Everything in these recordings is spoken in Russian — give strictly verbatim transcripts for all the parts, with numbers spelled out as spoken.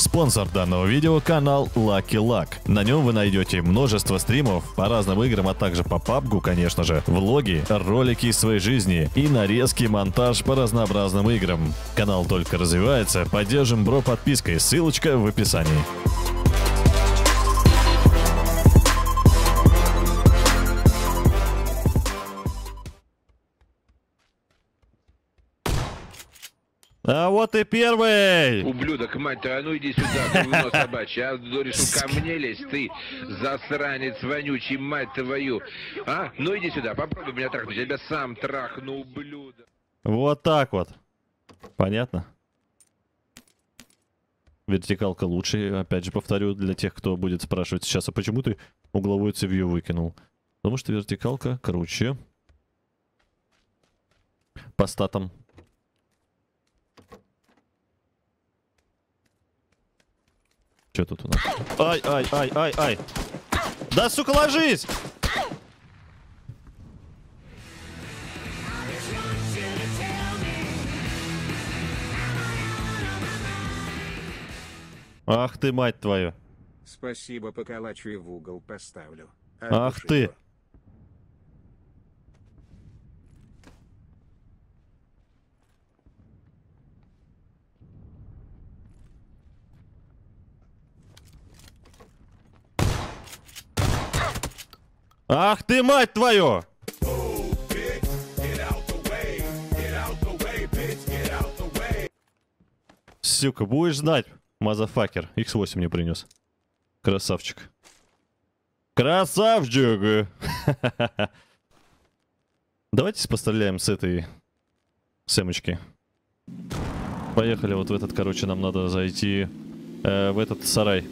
Спонсор данного видео — канал Lucky Luck. На нем вы найдете множество стримов по разным играм, а также по пабгу, конечно же, влоги, ролики из своей жизни и нарезки, монтаж по разнообразным играм. Канал только развивается, поддержим бро подпиской, ссылочка в описании. А вот и первый! Ублюдок, мать твою, а ну иди сюда, говно собачье. А решил ко мне лезть, ты засранец вонючий, мать твою. А? Ну иди сюда, попробуй меня трахнуть, я тебя сам трахну, ублюдок. Вот так вот. Понятно? Вертикалка лучше, опять же повторю, для тех, кто будет спрашивать сейчас, а почему ты угловую цевью выкинул? Потому что вертикалка круче. По статам. Что тут у нас? Ай, ай, ай, ай, ай. Да, сука, ложись! Ах ты, мать твою. Спасибо, поколачу и в угол поставлю. А Ах ты. Его. Ах ты, мать твою! Сюка, будешь знать, мазафакер. икс восемь мне принес. Красавчик. Красавчик! Давайте постреляем с этой сэмочки. Поехали вот в этот, короче, нам надо зайти э, в этот сарай.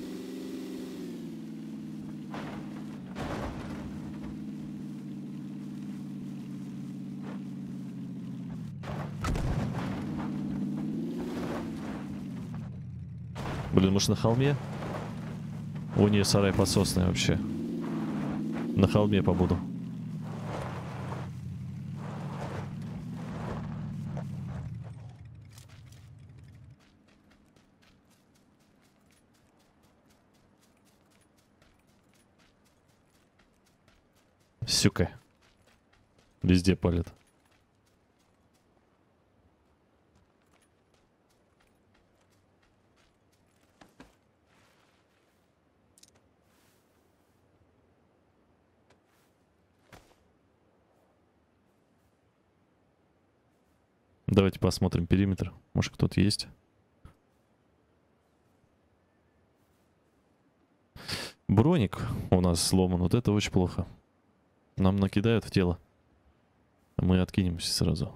Блин, может на холме? У нее сарай подсосный вообще. На холме побуду. Сюка. Везде палит. Давайте посмотрим периметр. Может, кто-то есть? Броник у нас сломан. Вот это очень плохо. Нам накидают в тело. Мы откинемся сразу.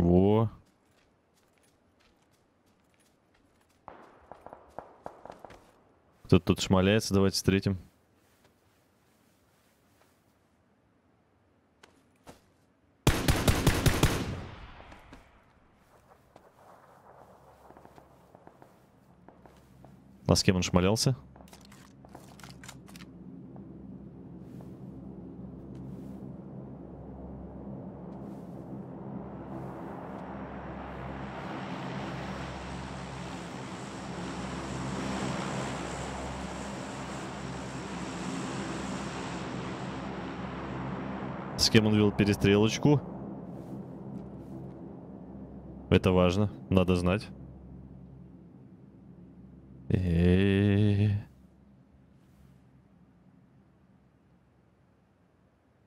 Во. Кто-то тут шмаляется, давайте встретим. А с кем он шмалялся? С кем он вел перестрелочку? Это важно, надо знать. Э-э-э-э.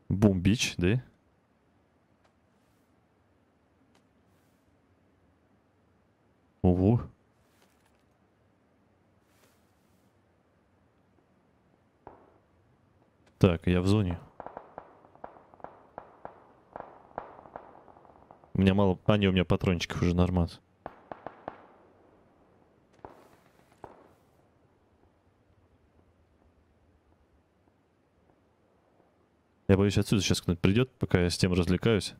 Бомбич, да? Ого. Так, я в зоне. У меня мало... А, не, у меня патрончиков уже нормально. Я боюсь, отсюда сейчас кто-нибудь придет, пока я с тем развлекаюсь.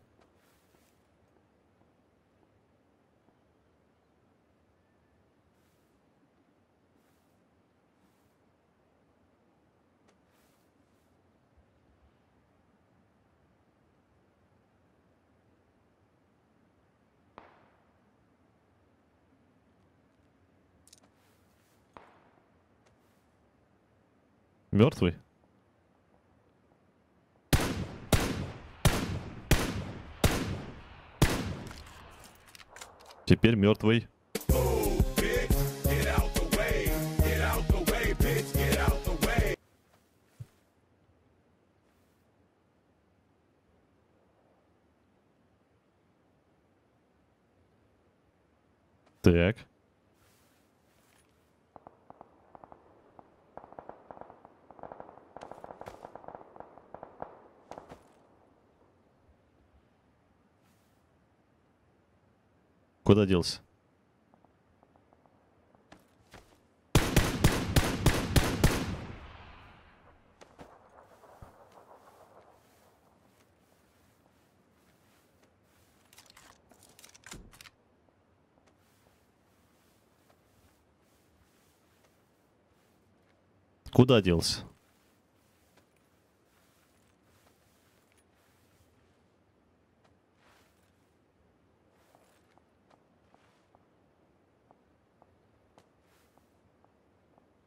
Мертвый? Теперь мертвый. Так. Куда делся? Куда делся?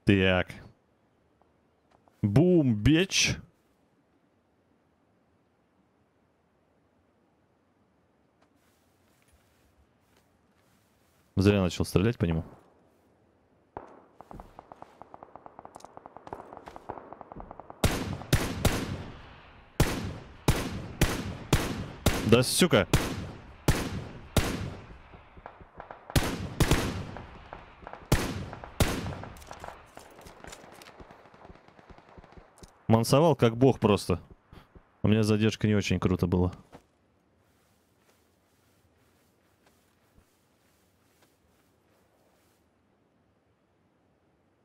Так. Бум, бич. Зря начал стрелять по нему. Да, сука. Мансовал как бог просто. У меня задержка не очень круто была.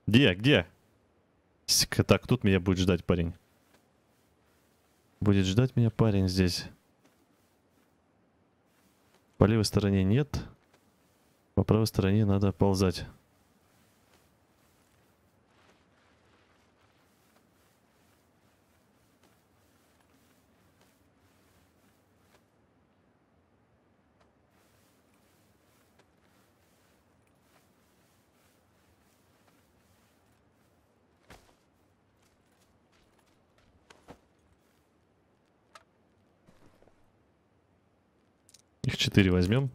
Где? Где? Так, тут меня будет ждать парень. Будет ждать меня парень здесь. По левой стороне нет. По правой стороне надо ползать. четыре возьмем.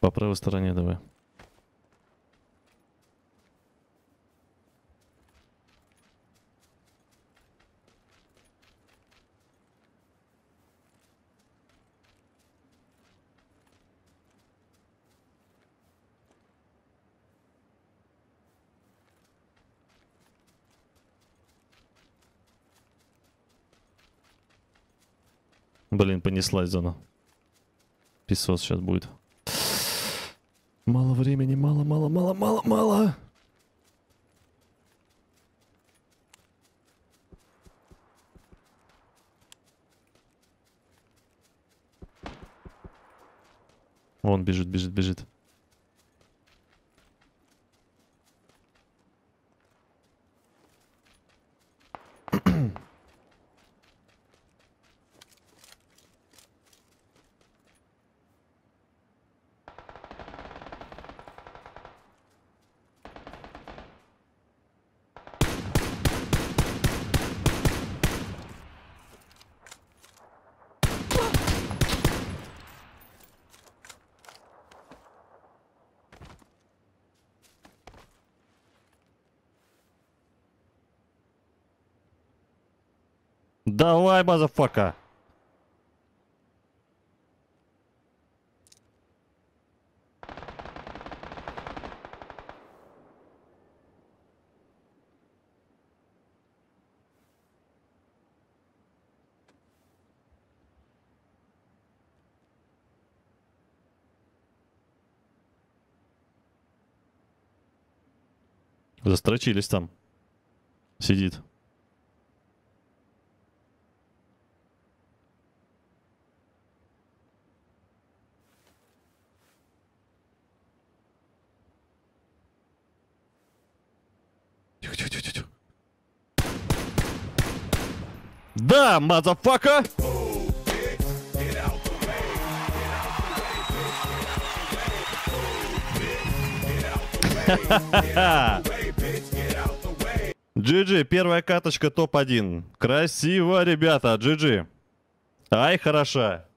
По правой стороне давай. Блин, понеслась зона. Песос сейчас будет. Мало времени, мало, мало, мало, мало, мало. Он бежит, бежит, бежит. Давай, мазафака. Застрочились там. Сидит. Тихо-тихо-тихо-тихо. Да, мазафака! Ха-ха-ха! джи джи, первая каточка топ один. Красиво, ребята, джи джи. Ай, хороша.